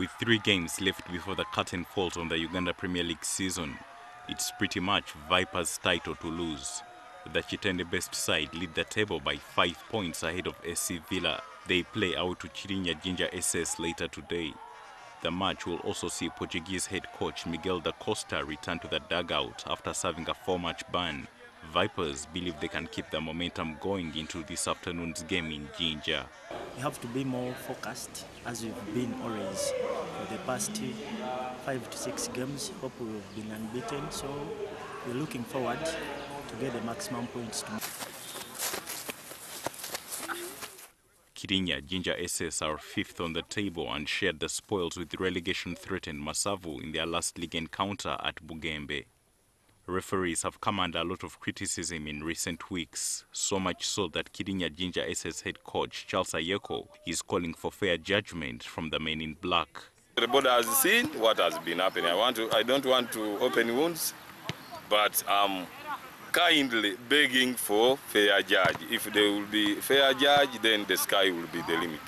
With 3 games left before the curtain falls on the Uganda Premier League season, it's pretty much Vipers' title to lose. The Chitende-based side lead the table by 5 points ahead of SC Villa. They play out to Kirinya Jinja SS later today. The match will also see Portuguese head coach Miguel da Costa return to the dugout after serving a 4-match ban. Vipers believe they can keep the momentum going into this afternoon's game in Jinja. We have to be more focused, as we've been always for the past 5 to 6 games. Hope we've been unbeaten, so we're looking forward to get the maximum points tomorrow. Kirinya Jinja SS are 5th on the table and shared the spoils with relegation-threatened Masavu in their last league encounter at Bugembe. Referees have come under a lot of criticism in recent weeks, so much so that Kirinya Jinja SS head coach Charles Ayeko is calling for fair judgment from the men in black. The board has seen what has been happening. I don't want to open wounds, but kindly begging for fair judge. If there will be fair judge, then the sky will be the limit.